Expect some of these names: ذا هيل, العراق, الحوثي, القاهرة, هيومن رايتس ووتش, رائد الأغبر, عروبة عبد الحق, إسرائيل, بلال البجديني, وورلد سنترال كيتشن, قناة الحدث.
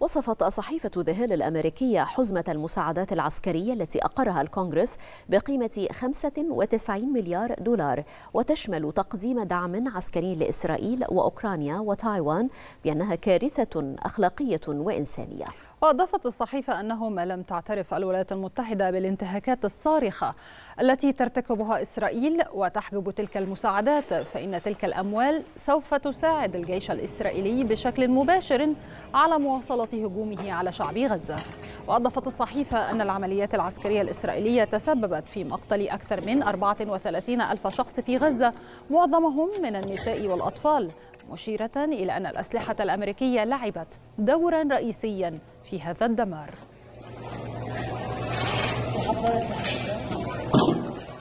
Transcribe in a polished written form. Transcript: وصفت صحيفة ذا هيل الأمريكية حزمة المساعدات العسكرية التي أقرها الكونغرس بقيمة 95 مليار دولار، وتشمل تقديم دعم عسكري لإسرائيل وأوكرانيا وتايوان، بأنها كارثة أخلاقية وإنسانية. وأضافت الصحيفة أنه ما لم تعترف الولايات المتحدة بالانتهاكات الصارخة التي ترتكبها إسرائيل وتحجب تلك المساعدات، فإن تلك الأموال سوف تساعد الجيش الإسرائيلي بشكل مباشر على مواصلة هجومه على شعب غزة. وأضافت الصحيفة أن العمليات العسكرية الإسرائيلية تسببت في مقتل أكثر من 34 ألف شخص في غزة، معظمهم من النساء والأطفال، مشيرة إلى أن الأسلحة الأمريكية لعبت دورا رئيسيا في هذا الدمار.